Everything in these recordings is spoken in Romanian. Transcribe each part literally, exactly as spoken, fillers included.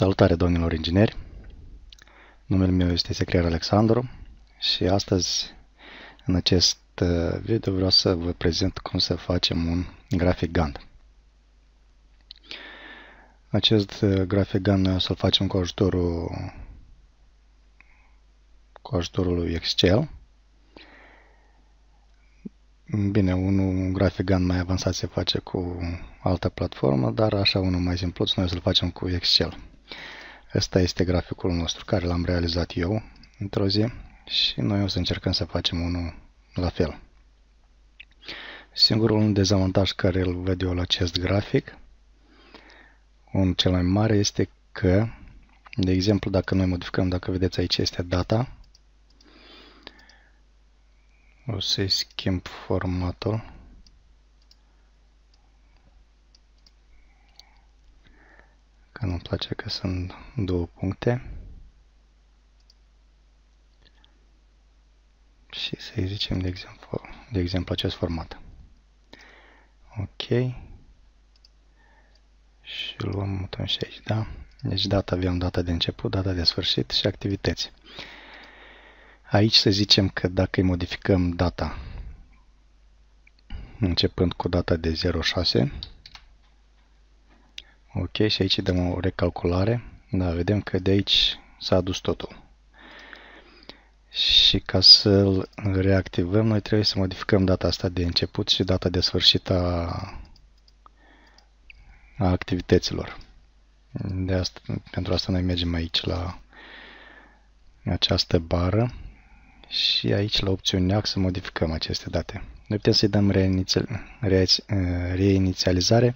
Salutare, domnilor ingineri! Numele meu este Secretar Alexandru și astăzi, în acest video, vreau să vă prezint cum să facem un grafic Gantt. Acest grafic Gantt să-l facem cu ajutorul, cu ajutorul lui Excel. Bine, un grafic Gantt mai avansat se face cu altă platformă, dar așa unul mai simplu, noi să-l facem cu Excel. Asta este graficul nostru, care l-am realizat eu într-o zi și noi o să încercăm să facem unul la fel. Singurul dezavantaj care îl văd eu la acest grafic, unul cel mai mare, este că, de exemplu, dacă noi modificăm, dacă vedeți aici este data, o să-i schimb formatul. Că nu-mi place că sunt două puncte. Și să-i zicem, de exemplu, de exemplu, acest format. Ok. Și luăm buton și aici, da? Deci data, avem data de început, data de sfârșit și activități. Aici să zicem că dacă îi modificăm data, începând cu data de zero șase, ok, și aici dăm o recalculare, da, vedem că de aici s-a adus totul. Și ca să-l reactivăm, noi trebuie să modificăm data asta de început și data de sfârșit a, a activităților. De asta, pentru asta noi mergem aici la această bară și aici la opțiunea să modificăm aceste date. Noi putem să-i dăm reinițializare,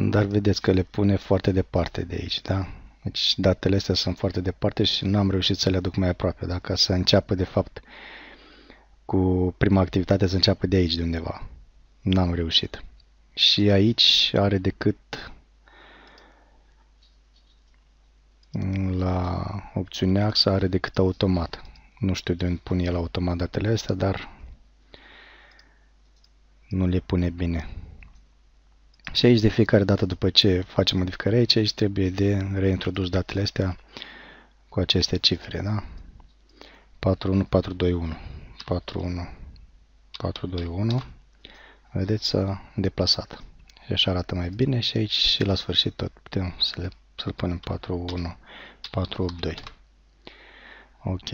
dar vedeți că le pune foarte departe de aici, da? Deci datele astea sunt foarte departe și nu am reușit să le aduc mai aproape, da? Ca să înceapă de fapt cu prima activitate să înceapă de aici de undeva. N-am reușit. Și aici are decât la opțiunea Axa are decât automat. Nu știu de unde pune el automat datele astea, dar nu le pune bine. Și aici, de fiecare dată după ce facem modificarea aici, aici trebuie de reintrodus datele astea cu aceste cifre, da? patru unu patru doi unu patru unu patru doi unu. Vedeți, s-a deplasat. Și așa arată mai bine și aici și la sfârșit tot putem să le să-l punem patru unu patru opt doi. Ok.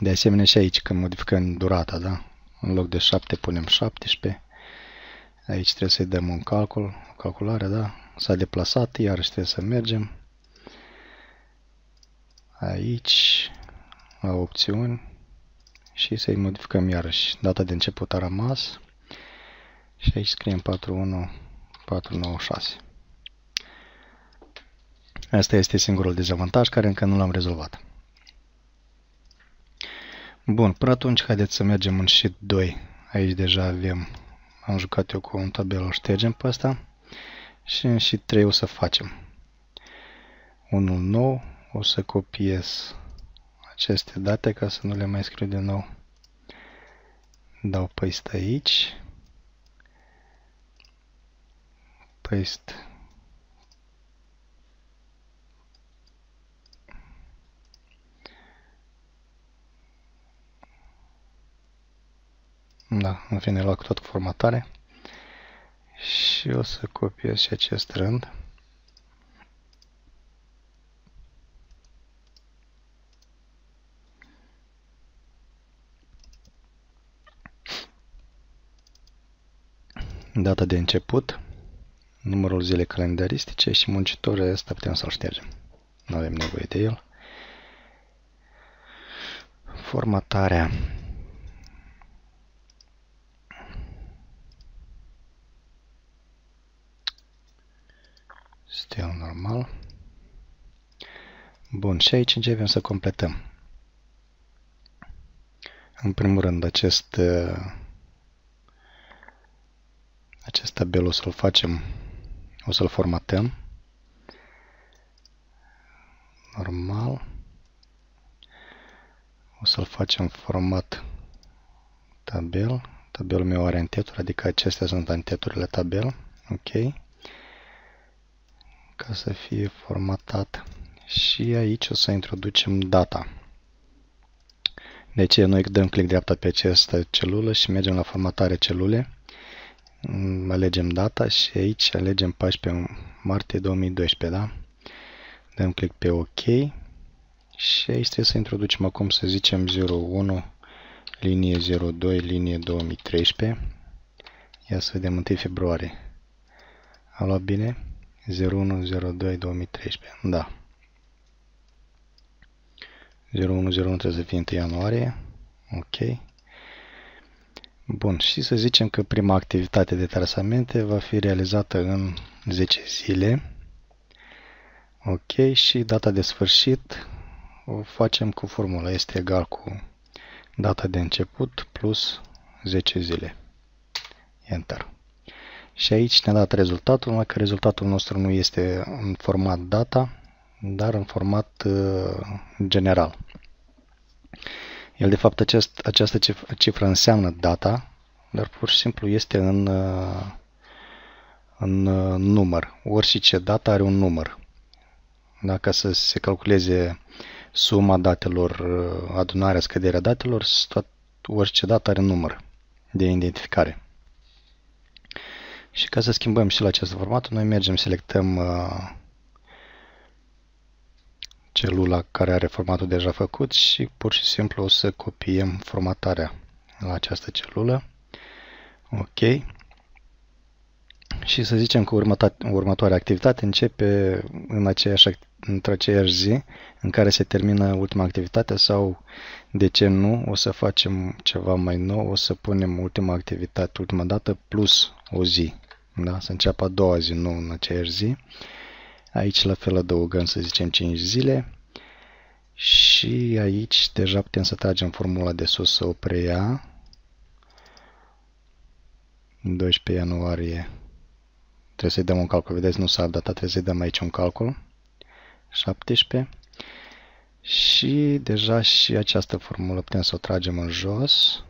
De asemenea și aici când modificăm durata, da? În loc de șapte punem șaptesprezece. Aici trebuie să-i dăm un calcul, o calculare, da? S-a deplasat, iarăși trebuie să mergem. Aici, la opțiuni și să-i modificăm iarăși. Data de început a rămas și aici scriem patru unu patru nouă șase. Asta este singurul dezavantaj care încă nu l-am rezolvat. Bun, până atunci haideți să mergem în sheet doi. Aici deja avem, am jucat eu cu un tabel, o ștergem pe asta și în sheet trei o să facem unul nou, o să copiez aceste date ca să nu le mai scriu de nou. Dau paste aici. Paste Da, în fine, luat tot cu formatare și o să copiez și acest rând. Data de început, numărul zilei calendaristice și muncitorul ăsta putem să-l ștergem. Nu avem nevoie de el. Formatarea. Stil normal. Bun, și aici începem să completăm. În primul rând, acest, acest tabel o să-l facem, o să-l formatăm. Normal. O să-l facem format tabel. Tabelul meu are anteturi, adică acestea sunt anteturile tabel. Ok. ca să fie formatat. Și aici o să introducem data. Deci noi dăm click dreapta pe această celulă și mergem la formatare celule. Alegem data și aici alegem paisprezece martie două mii doisprezece, da? Dăm click pe OK și aici trebuie să introducem acum, să zicem, zero unu, linie zero doi, linie două mii treisprezece. Ia să vedem, întâi februarie. A luat bine? zero unu zero doi două mii treisprezece, da. zero unu zero unu trebuie să fie întâi ianuarie, ok. Bun, și să zicem că prima activitate de trasamente va fi realizată în zece zile. Ok, și data de sfârșit o facem cu formula. Este egal cu data de început plus zece zile. Enter. Și aici ne-a dat rezultatul, numai că rezultatul nostru nu este în format data, dar în format uh, general. El, de fapt, acest, această cifră înseamnă data, dar pur și simplu este în, în număr. Orice data are un număr. Dacă să se calculeze suma datelor, adunarea, scăderea datelor, orice dată are un număr de identificare. Și ca să schimbăm și la acest format, noi mergem, selectăm celula care are formatul deja făcut și pur și simplu o să copiem formatarea la această celulă. Ok. Și să zicem că următoarea activitate începe în aceeași, într-aceeași zi în care se termină ultima activitate sau, de ce nu, o să facem ceva mai nou, o să punem ultima activitate, ultima dată plus o zi. Da? Să înceapă a doua zi, nu în aceeași zi. Aici la fel adăugăm, să zicem, cinci zile și aici deja putem să tragem formula de sus, să o preia. doisprezece ianuarie, trebuie să-i dăm un calcul, vedeți, nu s-a updatat, trebuie să-i dăm aici un calcul, șaptesprezece, și deja și această formulă putem să o tragem în jos,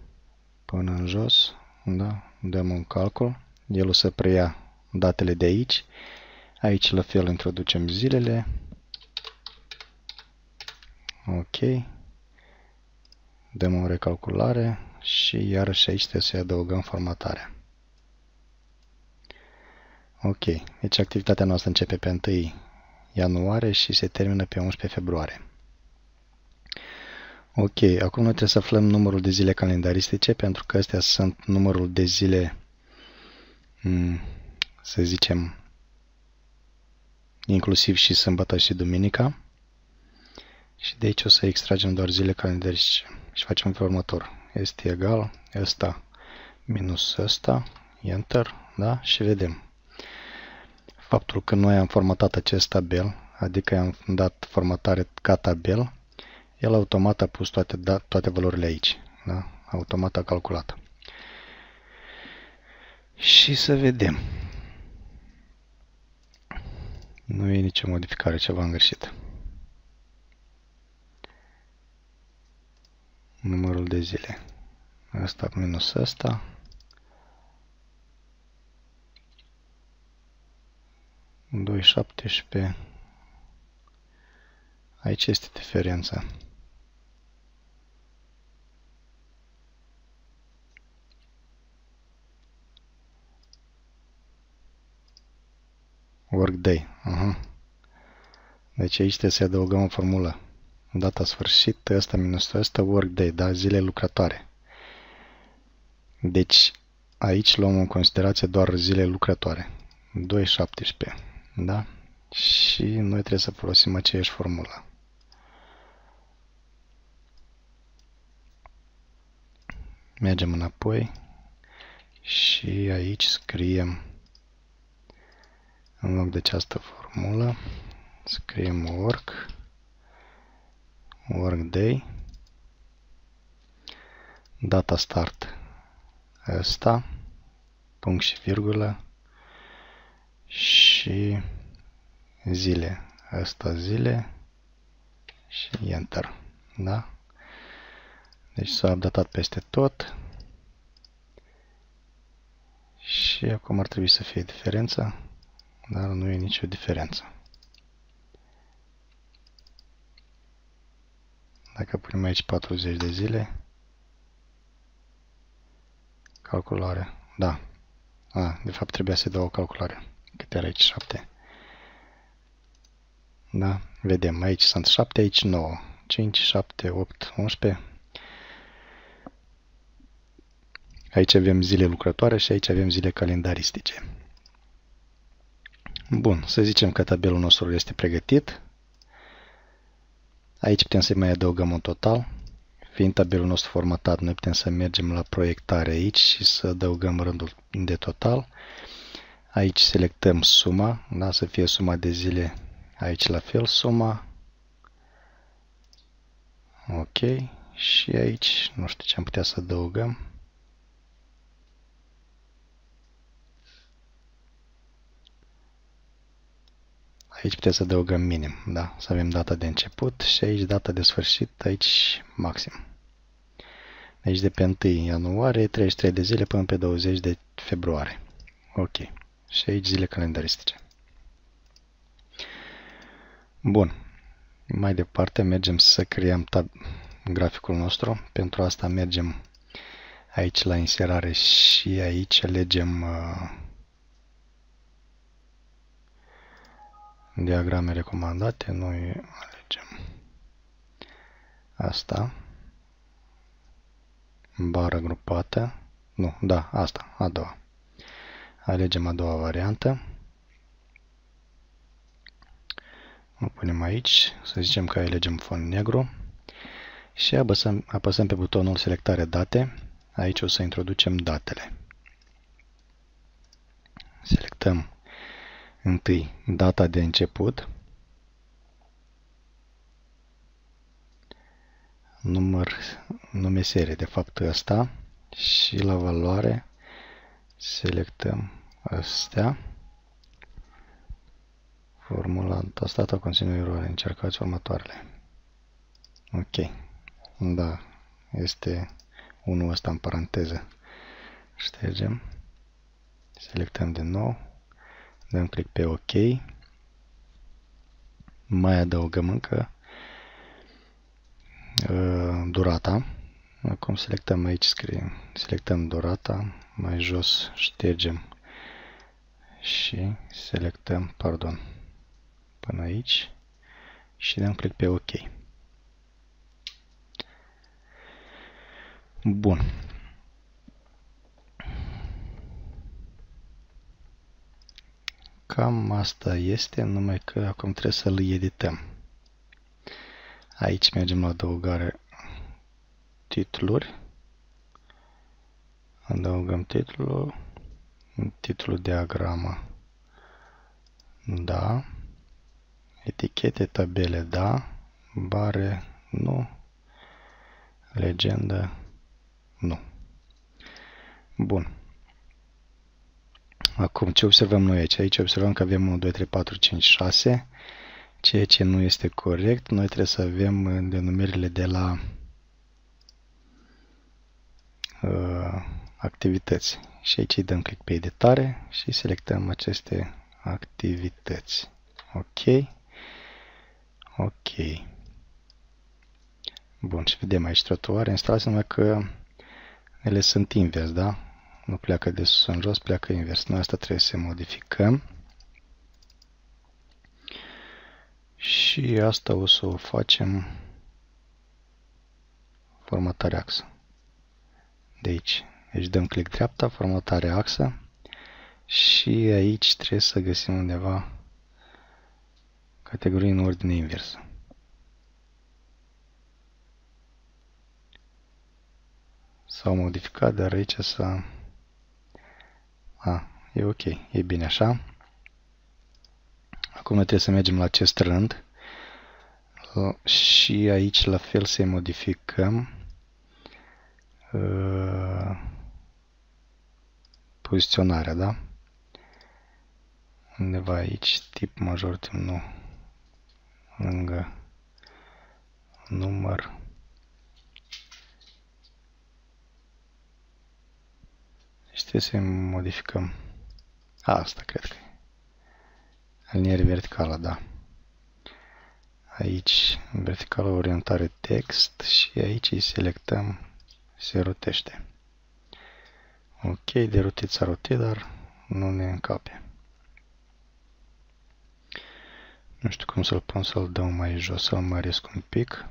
până în jos, da? Dăm un calcul, el o să preia datele de aici. Aici la fel introducem zilele, ok, dăm o recalculare și iarăși aici trebuie să adăugăm formatarea. Ok, deci activitatea noastră începe pe întâi ianuarie și se termină pe unsprezece februarie. Ok, acum noi trebuie să aflăm numărul de zile calendaristice, pentru că astea sunt numărul de zile, să zicem, inclusiv și sâmbătă și duminica. Și de aici o să extragem doar zile calendaristice și facem felul următor. Este egal ăsta minus ăsta, enter, da? Și vedem. Faptul că noi am formatat acest tabel, adică am dat formatare ca tabel, el automat a pus toate, da, toate valorile aici, da? Automat a calculat. Și să vedem. Nu e nicio modificare, ceva am greșit. Numărul de zile. Asta minus asta. doi, șaptesprezece. Aici este diferența. Workday. Aha. Deci aici trebuie să adăugăm o formulă. Data sfârșită, asta minus asta, workday, da? Zile lucrătoare. Deci aici luăm în considerație doar zile lucrătoare. doi, șaptesprezece, da? Și noi trebuie să folosim aceeași formulă. Mergem înapoi și aici scriem, în loc de această formulă, scriem work, workday, data start, asta, punct și virgulă, și zile, asta zile, și enter, da? Deci s-a updatat peste tot și acum ar trebui să fie diferența. Dar nu e nicio diferență. Dacă punem aici patruzeci de zile, calculare, da, a, de fapt trebuia să dau o calculare, cât era aici, șapte, da, vedem, aici sunt șapte, aici nouă, cinci, șapte, opt, unsprezece, aici avem zile lucrătoare și aici avem zile calendaristice. Bun, să zicem că tabelul nostru este pregătit. Aici putem să-i mai adăugăm un total. Fiind tabelul nostru formatat, noi putem să mergem la proiectare aici și să adăugăm rândul de total. Aici selectăm suma, da? Să fie suma de zile, aici la fel suma. Ok, și aici nu știu ce am putea să adăugăm. Aici putem să adăugăm minim, da? Să avem data de început și aici data de sfârșit, aici maxim. Aici de pe întâi ianuarie, treizeci și trei de zile până pe douăzeci de februarie. Ok. Și aici zile calendaristice. Bun. Mai departe mergem să creăm graficul nostru. Pentru asta mergem aici la inserare și aici alegem Uh, diagrame recomandate, noi alegem asta, bară grupată, nu, da, asta, a doua. Alegem a doua variantă, o punem aici, să zicem că alegem fond negru și apăsăm, apăsăm pe butonul selectare date, aici o să introducem datele. Selectăm întâi data de început, număr, nume serie, de fapt ăsta, și la valoare selectăm astea. Formula tastată conține eroare, încercați următoarele. Ok, da, este unul ăsta în paranteză. Ștergem, selectăm din nou. Dăm click pe OK, mai adăugăm încă uh, durata, acum selectăm aici, scriem, selectăm durata, mai jos ștergem și selectăm, pardon, până aici și dăm click pe OK. Bun. Cam asta este, numai că acum trebuie să îl edităm. Aici mergem la adăugare titluri. Adăugăm titlul, titlul diagramă, da, etichete, tabele, da, bare, nu, legendă, nu. Bun. Acum, ce observăm noi aici? Aici observăm că avem unu, doi, trei, patru, cinci, șase, ceea ce nu este corect. Noi trebuie să avem denumirile de la uh, activități. Și aici îi dăm click pe editare și selectăm aceste activități. Ok. Ok. Bun, și vedem aici trotuare. Instalați, numai că ele sunt invers, da? Nu pleacă de sus în jos, pleacă invers. Noi asta trebuie să modificăm. Și asta o să o facem formatare axă. De aici. Deci dăm click dreapta, formatare axă. Și aici trebuie să găsim undeva categorii în ordine inversă. S-au modificat, dar aici s-a... A, e ok, e bine așa. Acum trebuie să mergem la acest rând și aici la fel să-i modificăm uh, poziționarea, da? Undeva aici, tip major, tip nu, lângă număr. Și trebuie să modificăm. Asta cred că e. Aliniere verticală, da. aici, în verticală orientare text și aici îi selectăm se rotește. Ok, de rotit s-a rotit, dar nu ne încape. Nu știu cum să-l pun, să-l dau mai jos, să-l măresc un pic.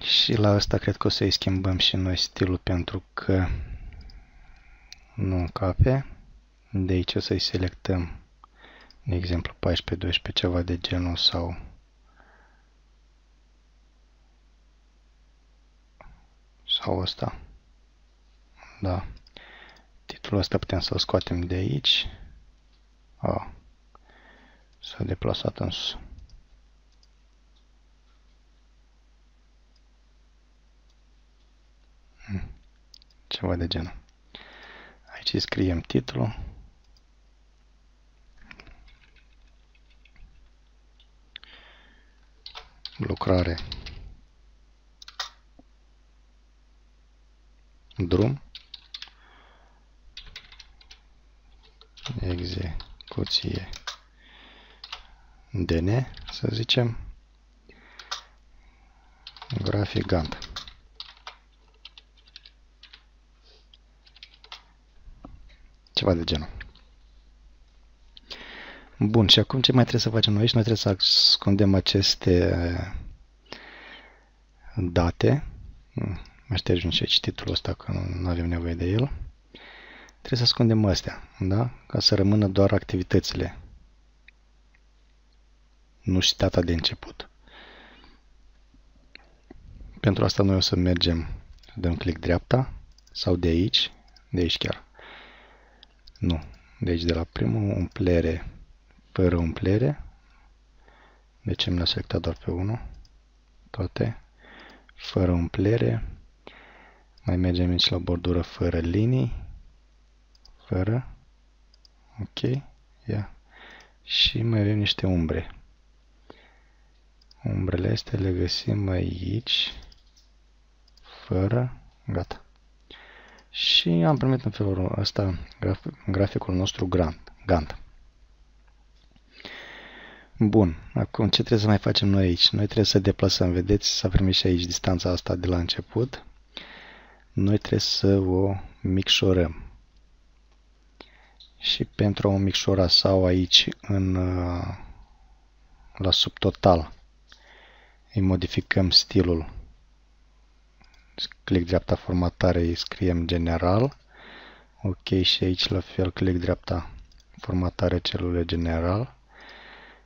Și la asta cred că o să-i schimbăm și noi stilul pentru că nu încape. De aici o să-i selectăm, de exemplu, paisprezece, doisprezece, ceva de genul sau sau ăsta. Da. Titlul ăsta putem să-l scoatem de aici. A. S-a deplasat în sus. Ceva de genul. Aici scriem titlul. Lucrare. Drum. Execuție. D N, să zicem. Grafic Gantt. Ceva de genul. Bun, și acum ce mai trebuie să facem noi aici? Noi trebuie să ascundem aceste date. Mai ștergem și aici titlul ăsta, că nu avem nevoie de el. Trebuie să ascundem astea, da? Ca să rămână doar activitățile. Nu și data de început. Pentru asta noi o să mergem, dăm click dreapta sau de aici, de aici chiar. Nu. Deci de la primul umplere, fără umplere. Deci mi l-a selectat doar pe unul. Toate. Fără umplere. Mai mergem aici la bordură fără linii. Fără. Ok. Ia. Și mai avem niște umbre. Umbrele astea le găsim aici. Fără. Gata. Și am primit în felul ăsta graf graficul nostru Gantt. Bun, acum ce trebuie să mai facem noi aici? Noi trebuie să deplasăm, vedeți, s-a primit și aici distanța asta de la început. Noi trebuie să o micșorăm. Și pentru a o micșora sau aici în, la subtotal, îi modificăm stilul. Click dreapta formatare, îi scriem general. Ok, și aici la fel click dreapta formatare, celule general.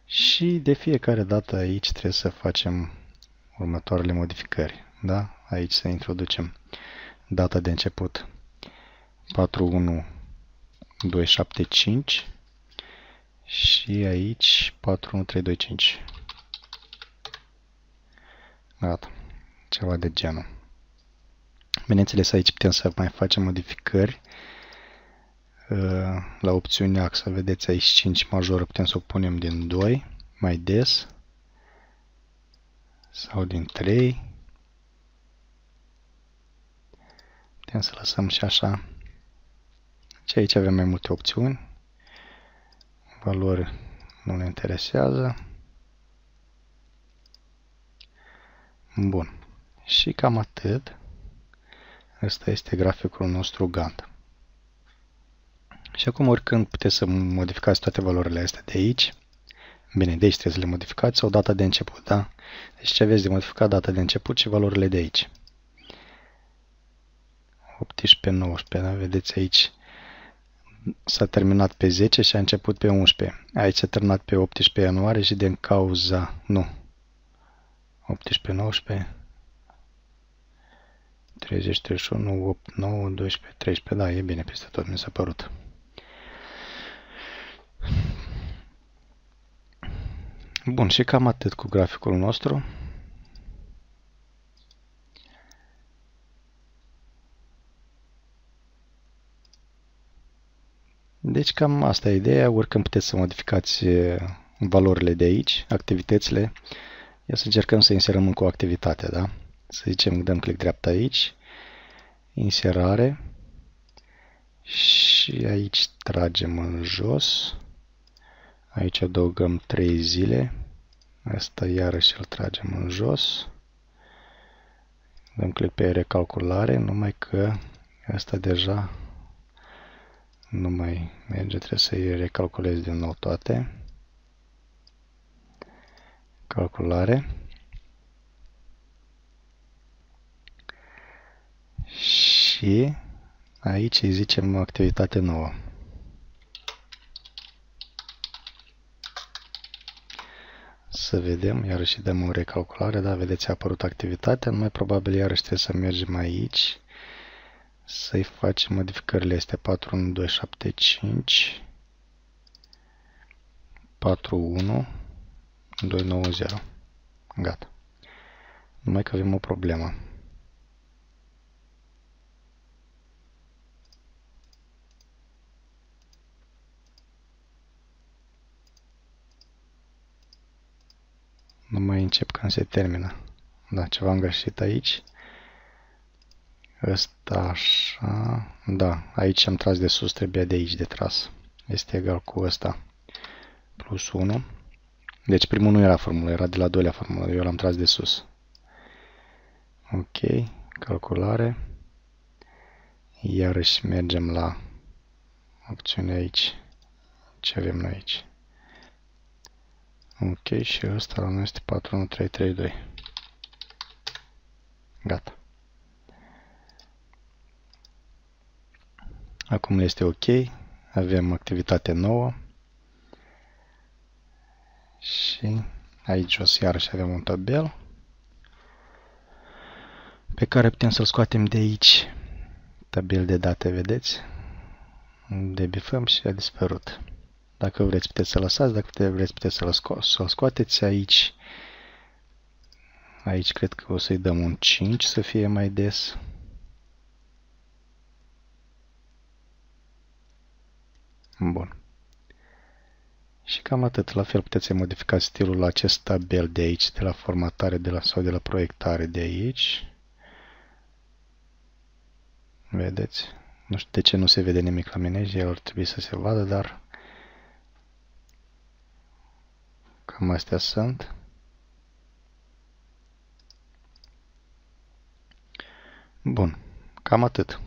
Și de fiecare dată aici trebuie să facem următoarele modificări. Da? Aici să introducem data de început patru unu doi șapte cinci și aici patru unu trei doi cinci. Gata. Ceva de genul. Bineînțeles, aici putem să mai facem modificări la opțiunea N E A C, să vedeți aici cinci majoră, putem să o punem din doi mai des sau din trei. Putem să lăsăm și așa. Și aici avem mai multe opțiuni. Valori nu ne interesează. Bun. Și cam atât. Asta este graficul nostru Gantt. Și acum, oricând, puteți să modificați toate valorile astea de aici. Bine, de aici trebuie să le modificați sau data de început, da? Deci ce aveți de modificat, data de început și valorile de aici. optsprezece, nouăsprezece, da? Vedeți aici s-a terminat pe zece și a început pe unsprezece. Aici s-a terminat pe optsprezece ianuarie și din cauza... Nu. optsprezece, nouăsprezece... treizeci, treizeci și unu, opt, nouă, doisprezece, treisprezece, da, e bine peste tot, mi s-a părut. Bun, și cam atât cu graficul nostru. Deci cam asta e ideea, oricând puteți să modificați valorile de aici, activitățile. Ia să încercăm să inserăm încă o activitate, da? Să zicem, dăm click dreapta aici, inserare și aici tragem în jos, aici adăugăm trei zile, asta iarăși îl tragem în jos, dăm click pe recalculare, numai că asta deja nu mai merge, trebuie să-i recalculez din nou toate. Calculare. Și aici îi zicem activitate nouă. Să vedem, iarăși dăm o recalculare, da, vedeți, a apărut activitatea, mai probabil iarăși trebuie să mergem aici, să-i facem modificările astea, patru unu doi șapte cinci, patru unu doi nouă zero, gata. Numai că avem o problemă. Nu mai încep când se termină. Da, ceva am greșit aici. Ăsta așa. Da, aici am tras de sus, trebuia de aici de tras. Este egal cu ăsta. Plus unu. Deci primul nu era formulă, era de la doilea formulă. Eu l-am tras de sus. Ok, calculare. Iarăși mergem la opțiune aici. Ce avem noi aici? Ok, și ăsta la noi este patru unu trei trei doi. Gata. Acum este ok. Avem activitate nouă. Și aici jos iarăși avem un tabel pe care putem să-l scoatem de aici. Tabel de date, vedeți? Debifăm și a dispărut. Dacă vreți, puteți să lăsați, dacă vreți, puteți să-l sco să scoateți aici. Aici cred că o să-i dăm un cinci să fie mai des. Bun. Și cam atât. La fel puteți să modificați stilul la acest tabel de aici, de la formatare de la, sau de la proiectare de aici. Vedeți? Nu știu de ce nu se vede nimic la mine, el ar trebui să se vadă, dar cam astea sunt. Bun. Cam atât.